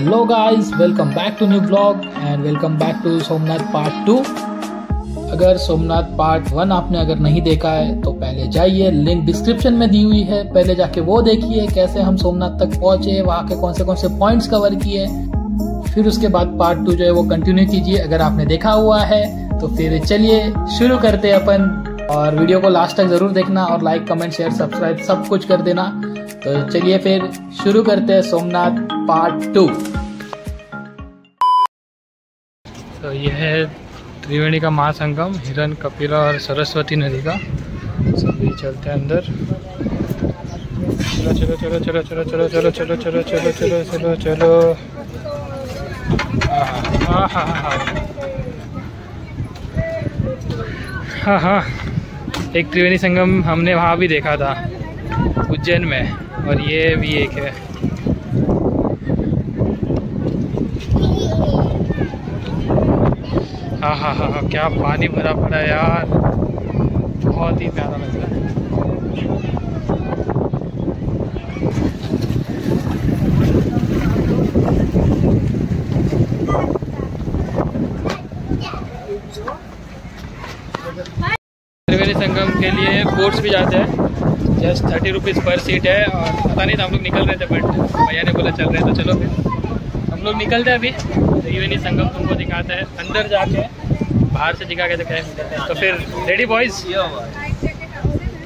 Hello guys, welcome back to new blog and welcome back to Somnath part 2। अगर Somnath part 1 आपने अगर नहीं देखा है तो पहले जाइए, लिंक डिस्क्रिप्शन में दी हुई है, पहले जाके वो देखिए कैसे हम सोमनाथ तक पहुंचे, वहाँ के कौन से पॉइंट्स कवर किए। फिर उसके बाद पार्ट 2 जो है वो कंटिन्यू कीजिए अगर आपने देखा हुआ है तो। फिर चलिए शुरू करते हैं अपन, और वीडियो को लास्ट तक ज़रूर देखना और लाइक कमेंट शेयर सब्सक्राइब सब कुछ कर देना। तो चलिए फिर शुरू करते हैं सोमनाथ पार्ट 2। तो यह है त्रिवेणी का महासंगम, हिरण कपिला और सरस्वती नदी का। सब ये चलते हैं अंदर। चलो चलो चलो चलो चलो चलो चलो चलो चलो चलो चलो चलो चलो। हाँ, एक त्रिवेणी संगम हमने वहाँ भी देखा था उज्जैन में, और ये भी एक है। हाँ, क्या पानी भरा पड़ा है यार, बहुत ही प्यारा लग रहा है। त्रिवेणी संगम के लिए बोट्स भी जाते हैं, जस्ट 30 रुपीज़ पर सीट है। और पता नहीं था, हम लोग निकल रहे थे बट भैया ने बोला चल रहे तो चलो, फिर हम लोग निकलते हैं। अभी त्रिवेणी संगम तुमको दिखाता है अंदर जाके, बाहर से दिखा के दिखाए। तो फिर रेडी बॉयज,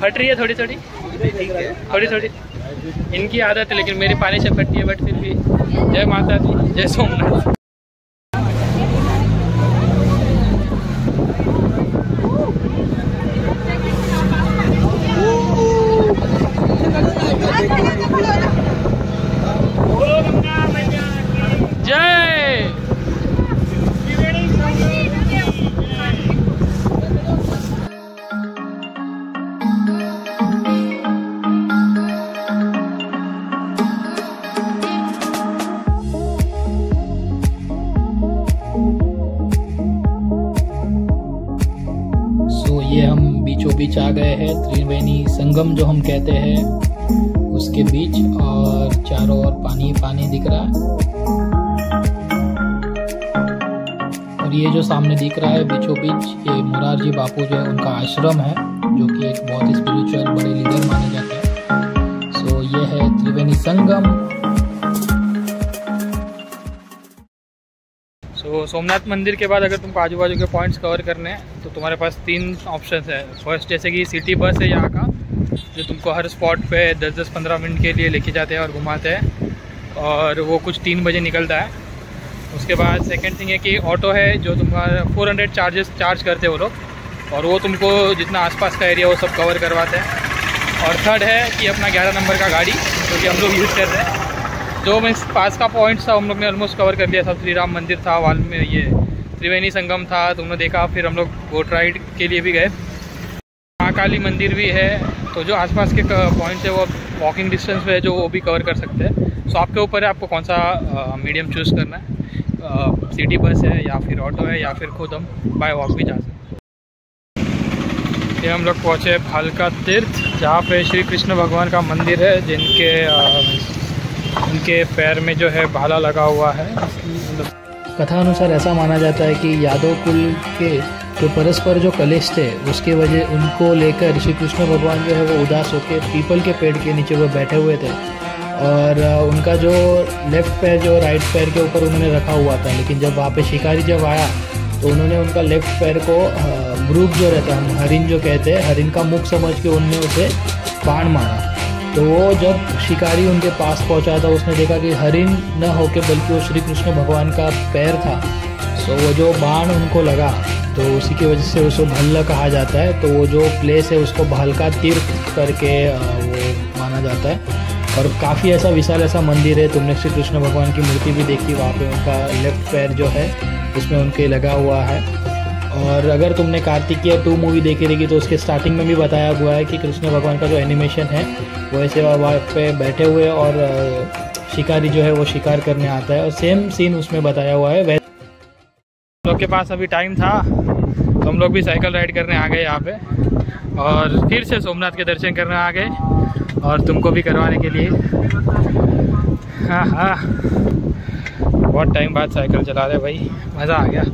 फट रही है थोड़ी थोड़ी, ठीक है थोड़ी थोड़ी इनकी आदत है, लेकिन मेरी पानी से फटती है बट फिर भी जय माता दी, जय सोमनाथ। बीच आ गए हैं, त्रिवेणी संगम जो हम कहते हैं उसके बीच, और चारों ओर पानी पानी दिख रहा है। और ये जो सामने दिख रहा है बीचों बीच, ये मोरारजी बापू जो है उनका आश्रम है, जो कि एक बहुत ही स्पिरिचुअल बड़े लीडर माने जाते हैं। सो ये है त्रिवेणी संगम। तो सोमनाथ मंदिर के बाद अगर तुमको आजू बाजू के पॉइंट्स कवर करने हैं तो तुम्हारे पास 3 ऑप्शंस है। फर्स्ट जैसे कि सिटी बस है यहाँ का, जो तुमको हर स्पॉट पे 10-10-15 मिनट के लिए लेके जाते हैं और घुमाते हैं, और वो कुछ 3 बजे निकलता है। उसके बाद सेकंड थिंग है कि ऑटो है, जो तुम्हारा 400 चार्ज करते हैं वो लोग, और वो तुमको जितना आसपास का एरिया वो सब कवर करवाते हैं। और थर्ड है कि अपना 11 नंबर का गाड़ी, जो कि हम लोग यूज़ कर रहे हैं। जो मैं पास का पॉइंट था हम लोग ने ऑलमोस्ट कवर कर लिया था। श्री राम मंदिर था, वाल में ये त्रिवेणी संगम था तुमने देखा, फिर हम लोग बोट राइड के लिए भी गए, महाकाली मंदिर भी है। तो जो आसपास के पॉइंट्स है वो वॉकिंग डिस्टेंस पे है, जो वो भी कवर कर सकते हैं। सो आपके ऊपर है आपको कौन सा मीडियम चूज़ करना है, सिटी बस है या फिर ऑटो है या फिर खुद हम बाय वॉक भी जा सकते। ये हम लोग पहुँचे भालका तीर्थ, जहाँ पर श्री कृष्ण भगवान का मंदिर है, जिनके उनके पैर में जो है भाला लगा हुआ है। कथा अनुसार ऐसा माना जाता है कि यादव कुल के जो परस्पर जो कलेश थे उसके वजह उनको लेकर श्री कृष्ण भगवान जो है वो उदास होकर पीपल के पेड़ के नीचे वो बैठे हुए थे, और उनका जो लेफ्ट पैर जो राइट पैर के ऊपर उन्होंने रखा हुआ था। लेकिन जब वहाँ पे शिकारी जब आया तो उन्होंने उनका लेफ्ट पैर को मृग जो रहता है, हरिन जो कहते हैं, हरिन का मुख समझ के उनने उसे बाण मारा। तो वो जब शिकारी उनके पास पहुंचा था उसने देखा कि हरिण न होके बल्कि वो श्री कृष्ण भगवान का पैर था। सो वो जो बाण उनको लगा तो उसी की वजह से उसको भल्ला कहा जाता है। तो वो जो प्लेस है उसको भालका तीर्थ करके वो माना जाता है। और काफ़ी ऐसा विशाल ऐसा मंदिर है, तुमने श्री कृष्ण भगवान की मूर्ति भी देखी वहाँ पर, उनका लेफ्ट पैर जो है उसमें उनके लगा हुआ है। और अगर तुमने कार्तिकेय 2 मूवी देखी रहेगी तो उसके स्टार्टिंग में भी बताया हुआ है कि कृष्ण भगवान का जो एनिमेशन है वो ऐसे वहाँ पे बैठे हुए और शिकारी जो है वो शिकार करने आता है, और सेम सीन उसमें बताया हुआ है। वैसे हम लोग के पास अभी टाइम था तो हम लोग भी साइकिल राइड करने आ गए यहाँ पे, और फिर से सोमनाथ के दर्शन करने आ गए, और तुमको भी करवाने के लिए। हाँ हाँ, बहुत टाइम बाद साइकिल चला रहे भाई, मज़ा आ गया।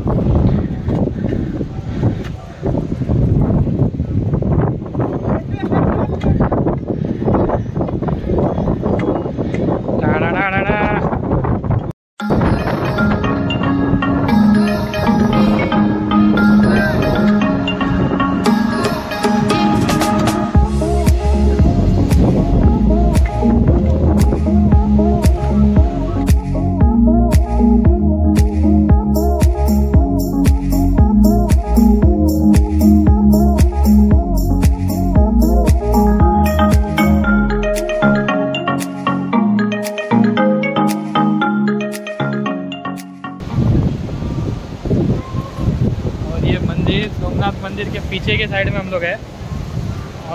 सोमनाथ मंदिर के पीछे के साइड में हम लोग हैं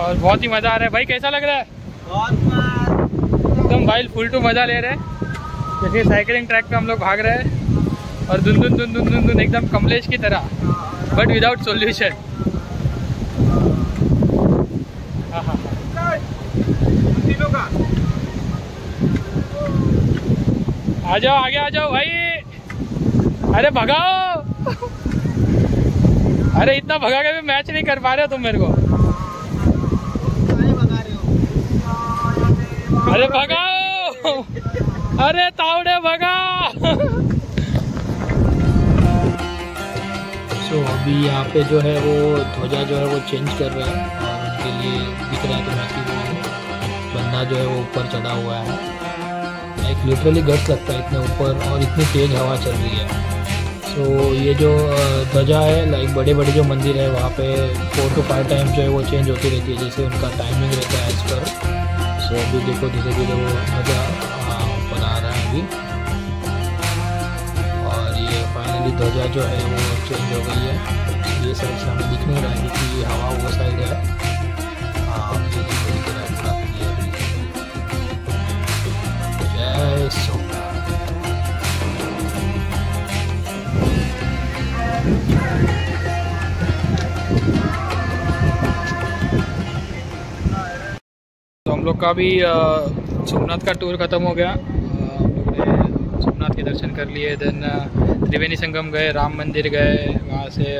और बहुत ही मज़ा आ रहा है भाई। कैसा लग रहा है? एकदम भाई फुल टू मज़ा ले रहे हैं, जैसे साइकिलिंग ट्रैक पे हम लोग भाग रहे हैं और धुन धुन धुन धुन धुन धुन एकदम कमलेश की तरह, बट विदाउट सोल्यूशन। हाँ हाँ आ जाओ, आगे आ जाओ भाई, अरे भगाओ, अरे इतना भगा के भी मैच नहीं कर पा रहे हो तुम मेरे को। अरे भगाओ, अरे तावड़े भगा। सो अभी यहाँ पे जो है वो ध्वजा जो है वो चेंज कर रहे हैं और उनके लिए दिख रहा है कि मैच बंदा जो है वो ऊपर चढ़ा हुआ है, लाइक लिटरली गट लगता है इतने ऊपर और इतनी तेज हवा चल रही है। तो ये जो ध्वजा है लाइक बड़े बड़े जो मंदिर है वहाँ पे 4 to 5 टाइम जो है वो चेंज होती रहती है, जैसे उनका टाइमिंग रहता है इस पर। सो अभी देखो धीरे धीरे वो ध्वजा बना रहा है अभी, और ये फाइनली ध्वजा जो है वो चेंज हो गई है। ये साइड से हमें दिख नहीं रहा है कि ये हवा वो साइड है। जय सोमनाथ। लोग का भी सोमनाथ का टूर खत्म हो गया। हम लोग ने सोमनाथ के दर्शन कर लिए, देन त्रिवेणी संगम गए, राम मंदिर गए, वहाँ से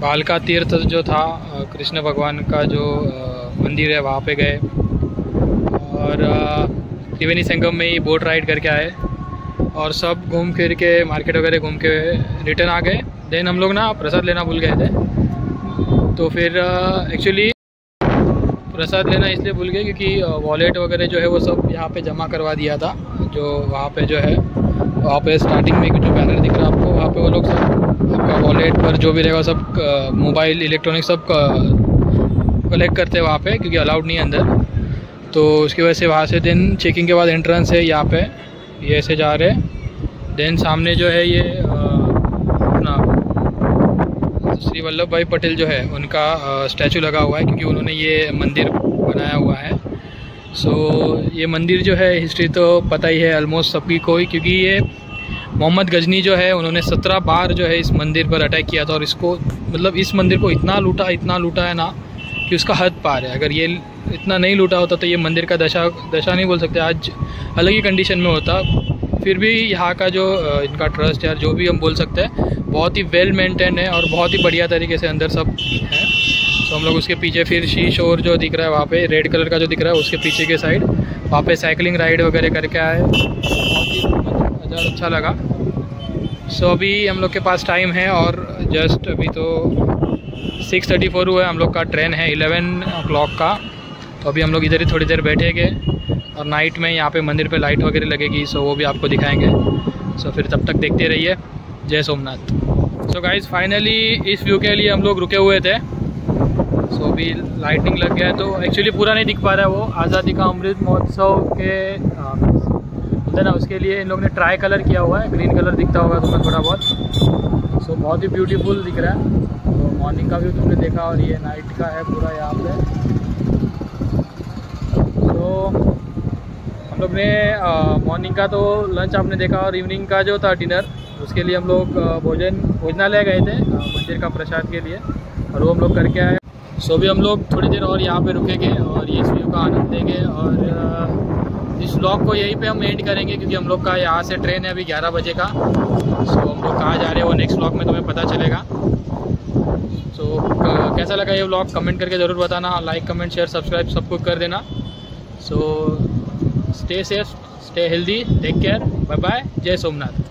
भालका तीर्थ जो था कृष्ण भगवान का जो मंदिर है वहाँ पे गए, और त्रिवेणी संगम में ही बोट राइड करके आए और सब घूम फिर के मार्केट वगैरह घूम के रिटर्न आ गए। देन हम लोग ना प्रसाद लेना भूल गए थे, तो फिर एक्चुअली प्रसाद लेना इसलिए भूल गए क्योंकि वॉलेट वगैरह जो है वो सब यहाँ पे जमा करवा दिया था। जो वहाँ पे जो है, वहाँ पे स्टार्टिंग में जो बैनर दिख रहा है आपको, वहाँ पे वो लोग सब आपका वॉलेट पर जो भी रहेगा सब, मोबाइल इलेक्ट्रॉनिक सब कलेक्ट करते हैं वहाँ पे, क्योंकि अलाउड नहीं है अंदर। तो उसकी वजह से वहाँ से देन चेकिंग के बाद एंट्रेंस है यहाँ पे, ये ऐसे जा रहे। देन सामने जो है ये अपना श्री वल्लभ भाई पटेल जो है उनका स्टैचू लगा हुआ है, क्योंकि उन्होंने ये मंदिर बनाया हुआ है। सो ये मंदिर जो है हिस्ट्री तो पता ही है ऑलमोस्ट सभी को ही, क्योंकि ये मोहम्मद गजनी जो है उन्होंने 17 बार जो है इस मंदिर पर अटैक किया था और इसको मतलब इस मंदिर को इतना लूटा है ना कि उसका हद पार है। अगर ये इतना नहीं लूटा होता तो ये मंदिर का दशा नहीं बोल सकते, आज अलग ही कंडीशन में होता। फिर भी यहाँ का जो इनका ट्रस्ट यार जो भी हम बोल सकते हैं बहुत ही वेल मेंटेन है और बहुत ही बढ़िया तरीके से अंदर सब है। तो हम लोग उसके पीछे फिर शी शोर जो दिख रहा है वहाँ पे रेड कलर का जो दिख रहा है उसके पीछे के साइड वहाँ पे साइकिलिंग राइड वगैरह करके आए, बहुत ही मज़ा अच्छा लगा। सो अभी हम लोग के पास टाइम है और जस्ट अभी तो 6:34 हुआ है, हम लोग का ट्रेन है 11 o'clock का, तो अभी हम लोग इधर ही थोड़ी देर बैठेंगे और नाइट में यहाँ पर मंदिर पर लाइट वगैरह लगेगी, सो वो भी आपको दिखाएँगे। सो फिर तब तक देखते रहिए। जय सोमनाथ। सो गाइज फाइनली इस व्यू के लिए हम लोग रुके हुए थे। सो अभी लाइटिंग लग गया है, तो एक्चुअली पूरा नहीं दिख पा रहा है वो आज़ादी का अमृत महोत्सव के बोलते ना, उसके लिए इन लोगों ने ट्राई कलर किया हुआ है, ग्रीन कलर दिखता होगा तुम्हें थोड़ा बहुत। सो बहुत ही ब्यूटीफुल दिख रहा है। तो मॉर्निंग का व्यू तुमने देखा और ये नाइट का है पूरा यहाँ पे। तो हम लोग ने मॉर्निंग का तो लंच आपने देखा और इवनिंग का जो था डिनर, उसके लिए हम लोग भोजनालय गए थे मंदिर का प्रसाद के लिए और वो हम लोग करके आए। सो भी हम लोग थोड़ी देर और यहाँ पे रुकेंगे और ये इस व्यू का आनंद लेंगे और इस व्लॉग को यहीं पे हम एंड करेंगे क्योंकि हम लोग का यहाँ से ट्रेन है अभी 11 बजे का। सो हम लोग कहाँ जा रहे हैं वो नेक्स्ट व्लॉग में तुम्हें पता चलेगा। सो कैसा लगा ये व्लॉग कमेंट करके ज़रूर बताना, लाइक कमेंट शेयर सब्सक्राइब सब कुछ कर देना। So stay safe, stay healthy, take care, bye bye, जय सोमनाथ।